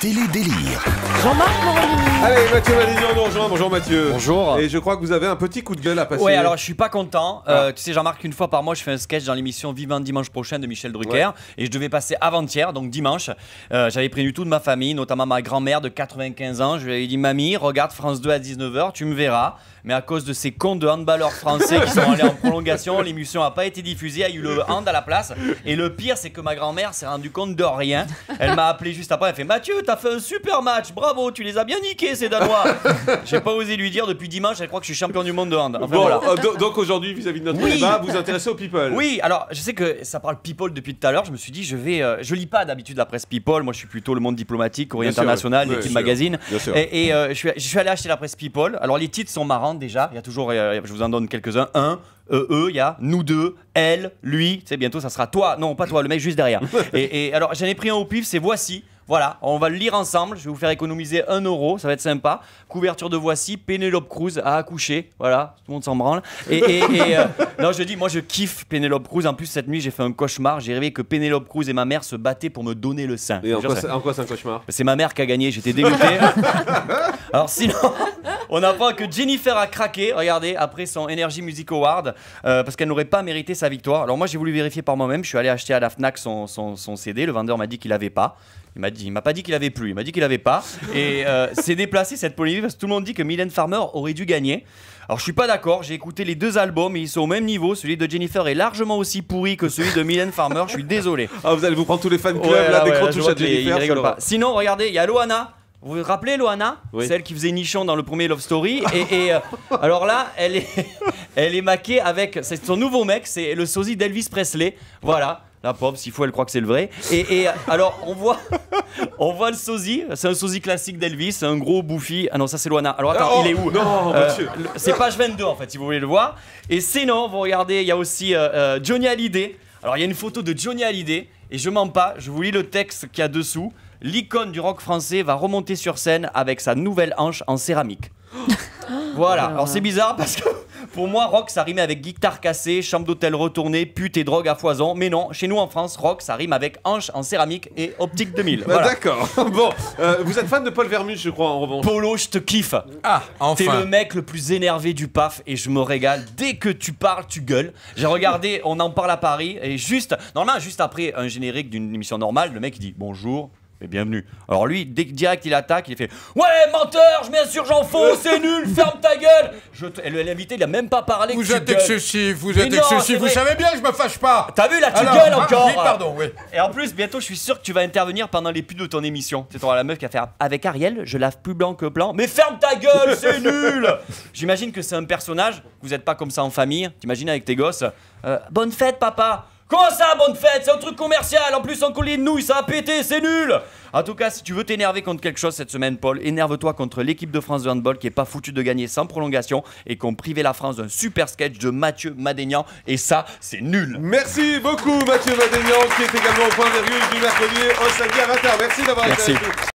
Télé-délire. Jean-Marc Morandini. Allez, Mathieu Madénian nous rejoint. Bonjour Mathieu. Bonjour. Et je crois que vous avez un petit coup de gueule à passer. Ouais, alors je suis pas content. Tu sais, Jean-Marc, une fois par mois, je fais un sketch dans l'émission Vivement dimanche prochain de Michel Drucker. Ouais. Et je devais passer avant-hier, donc dimanche. J'avais prévenu toute ma famille, notamment ma grand-mère de 95 ans. Je lui avais dit, mamie, regarde France 2 à 19 h, tu me verras. Mais à cause de ces cons de handballeurs français qui sont allés en prolongation, l'émission n'a pas été diffusée. Il y a eu le hand à la place. Et le pire, c'est que ma grand-mère s'est rendue compte de rien. Elle m'a appelé juste après. Elle fait, Mathieu, t'as fait un super match. Bravo, tu les as bien niqués, ces Danois. J'ai pas osé lui dire. Depuis dimanche, elle croit que je suis champion du monde de hand. Enfin, bon, voilà. Donc aujourd'hui, vis-à-vis de notre débat, vous vous intéressez aux people. Oui, alors je sais que ça parle people depuis tout à l'heure. Je me suis dit, je lis pas d'habitude la presse people. Moi, je suis plutôt Le Monde diplomatique, Courrier international, L'Équipe magazine. Et je suis allé acheter la presse people. Alors les titres sont marrants déjà. Il y a toujours, je vous en donne quelques-uns. Il y a nous deux, elle, lui, tu sais, bientôt ça sera toi, non pas toi, le mec juste derrière. Et alors j'en ai pris un au pif, c'est Voici. Voilà, on va le lire ensemble, je vais vous faire économiser 1 €, ça va être sympa. Couverture de Voici, Pénélope Cruz a accouché, voilà, tout le monde s'en branle. Non, je dis, moi je kiffe Pénélope Cruz, en plus cette nuit j'ai fait un cauchemar, j'ai rêvé que Pénélope Cruz et ma mère se battaient pour me donner le sein. Et en quoi c'est un cauchemar? C'est ma mère qui a gagné, j'étais dégoûté. Alors sinon, on apprend que Jennifer a craqué, regardez, après son Energy Music Award, parce qu'elle n'aurait pas mérité sa victoire. Alors moi j'ai voulu vérifier par moi-même, je suis allé acheter à la Fnac son CD, le vendeur m'a dit qu'il l'avait pas. Il m'a pas dit qu'il avait plus, il m'a dit qu'il avait pas. Et c'est déplacé cette polémique parce que tout le monde dit que Mylène Farmer aurait dû gagner. Alors je suis pas d'accord, j'ai écouté les deux albums et ils sont au même niveau. Celui de Jennifer est largement aussi pourri que celui de Mylène Farmer, je suis désolé. Ah, vous allez vous prendre tous les fans clubs, ouais, là, des crocs à Jennifer, ils pas. Sinon, regardez, il y a Loana. Vous vous rappelez Loana, celle qui faisait nichon dans le premier Love Story? Alors là, elle est maquée avec son nouveau mec, c'est le sosie d'Elvis Presley. Voilà. La pauvre, s'il faut, elle croit que c'est le vrai. Alors, on voit le sosie. C'est un sosie classique d'Elvis, un gros bouffi. Ah non, ça c'est Loana. Alors attends, il est où? Non, monsieur. C'est page 22 en fait, si vous voulez le voir. Et sinon, vous regardez, il y a aussi Johnny Hallyday. Alors il y a une photo de Johnny Hallyday. Et je mens pas, je vous lis le texte qu'il y a dessous. L'icône du rock français va remonter sur scène avec sa nouvelle hanche en céramique. Voilà. Alors c'est bizarre parce que... Pour moi, rock, ça rime avec guitare cassée, chambre d'hôtel retournée, pute et drogue à foison. Mais non, chez nous en France, rock, ça rime avec hanche en céramique et optique 2000. Voilà. Bah, d'accord. Bon, vous êtes fan de Paul Vermuth, je crois, en revanche. Polo, je te kiffe. Ah, enfin. T'es le mec le plus énervé du PAF et je me régale. Dès que tu parles, tu gueules. J'ai regardé, on en parle à Paris et juste après un générique d'une émission normale, le mec il dit bonjour. Mais bienvenue. Alors lui, direct, il attaque, il fait « Ouais, menteur, je m'insurge en faux, c'est nul, ferme ta gueule !» L'invité, il a même pas parlé. Vous êtes excessif, vous savez bien que je me fâche pas. T'as vu, là, tu gueules encore. Oui, pardon, oui. Et en plus, bientôt, je suis sûr que tu vas intervenir pendant les pubs de ton émission. Tu sais, la meuf qui a fait « Avec Ariel, je lave plus blanc que blanc. » Mais ferme ta gueule, c'est nul. J'imagine que c'est un personnage, vous êtes pas comme ça en famille, t'imagines avec tes gosses. Bonne fête, papa. Comment ça, bonne fête? C'est un truc commercial, en plus en collier de nouilles, ça a pété, c'est nul! En tout cas, si tu veux t'énerver contre quelque chose cette semaine, Paul, énerve-toi contre l'équipe de France de handball qui est pas foutue de gagner sans prolongation et qu'on privait la France d'un super sketch de Mathieu Madénian, et ça, c'est nul! Merci beaucoup Mathieu Madénian, qui est également au point virgule du mercredi au samedi à 20 h. Merci d'avoir été avec nous.